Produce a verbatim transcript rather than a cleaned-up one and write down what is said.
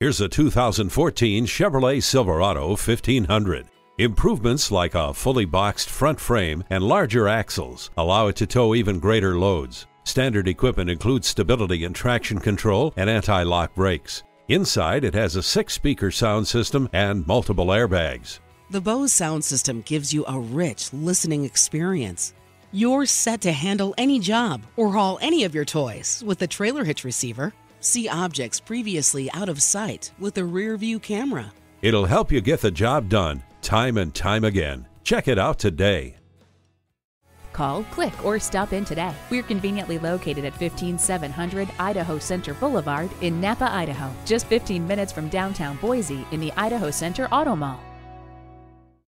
Here's a two thousand fourteen Chevrolet Silverado fifteen hundred. Improvements like a fully boxed front frame and larger axles allow it to tow even greater loads. Standard equipment includes stability and traction control and anti-lock brakes. Inside, it has a six-speaker sound system and multiple airbags. The Bose sound system gives you a rich listening experience. You're set to handle any job or haul any of your toys with the trailer hitch receiver. See objects previously out of sight with a rear-view camera. It'll help you get the job done time and time again. Check it out today. Call, click, or stop in today. We're conveniently located at fifteen seven hundred Idaho Center Boulevard in Nampa, Idaho, just fifteen minutes from downtown Boise in the Idaho Center Auto Mall.